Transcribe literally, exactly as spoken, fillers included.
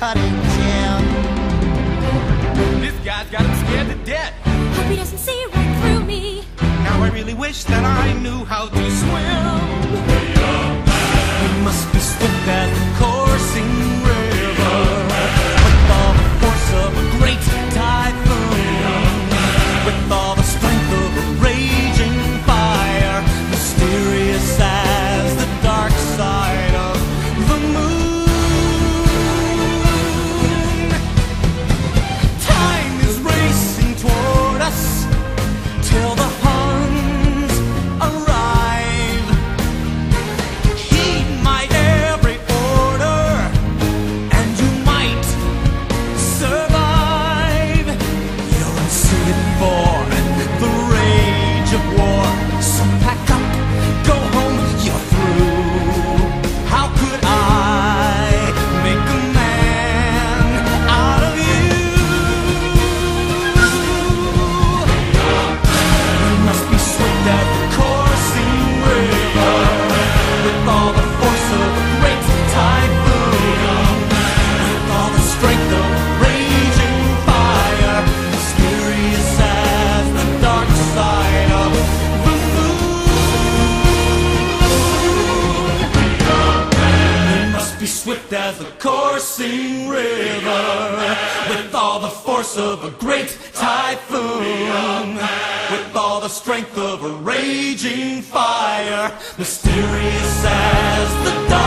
cutting gym. This guy's got him scared to death. Hope he doesn't see right through me. Now I really wish that I knew how to swim. We must be swift as the coursing river, with all the force of a great typhoon, with all the strength of a raging fire, mysterious as the dark side of the moon. Time is racing toward us till the Huns arrive. Heed my every order, and you might survive. You're in suited for the rage of war, so pack up, go home, you're through. How could I make a man out of you? You must be swift at the coursing river, with all the force of a great typhoon, with all the strength of raging fire, mysterious as the dark side of the moon. You must be swift as the coursing river, with all the force of a great typhoon, with all the strength of a raging fire, mysterious as the dark